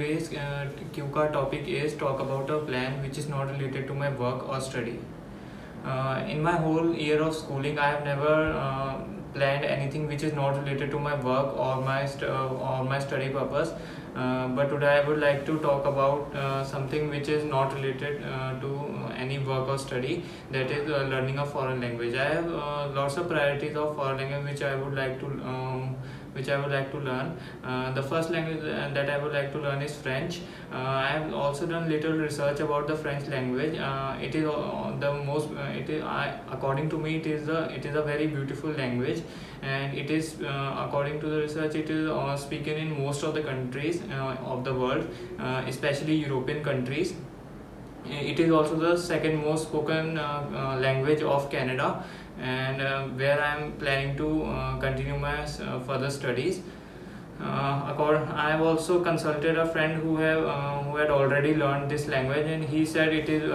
today's QCA topic is talk about a plan which is not related to my work or study. In my whole year of schooling, I have never planned anything which is not related to my work or my study purpose. But today I would like to talk about something which is not related to any work or study, that is learning a foreign language. I have lots of priorities of foreign language which I would like to learn. The first language that I would like to learn is French. I have also done little research about the French language. It is the most. According to me, it is a very beautiful language, and it is according to the research, it is spoken in most of the countries of the world, especially European countries. It is also the second most spoken language of Canada, and where I am planning to continue my further studies. I have also consulted a friend who had already learned this language, and he said it is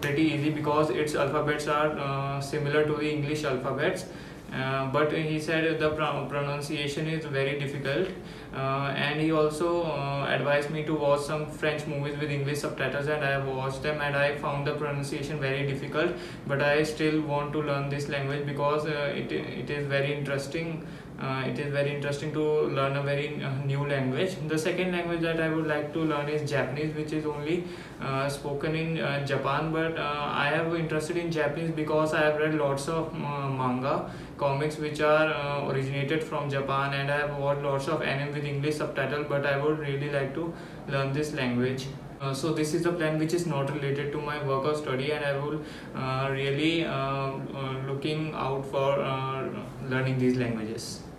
pretty easy because its alphabets are similar to the English alphabets. But he said the pronunciation is very difficult, and he also advised me to watch some French movies with English subtitles, and I have watched them and I found the pronunciation very difficult, but I still want to learn this language because it is very interesting. To learn a very new language. The second language that I would like to learn is Japanese, which is only spoken in Japan, but I have interested in Japanese because I have read lots of manga, comics which are originated from Japan, and I have watched lots of anime with English subtitle, but I would really like to learn this language. So this is the plan which is not related to my work or study, and I will really looking out for learning these languages.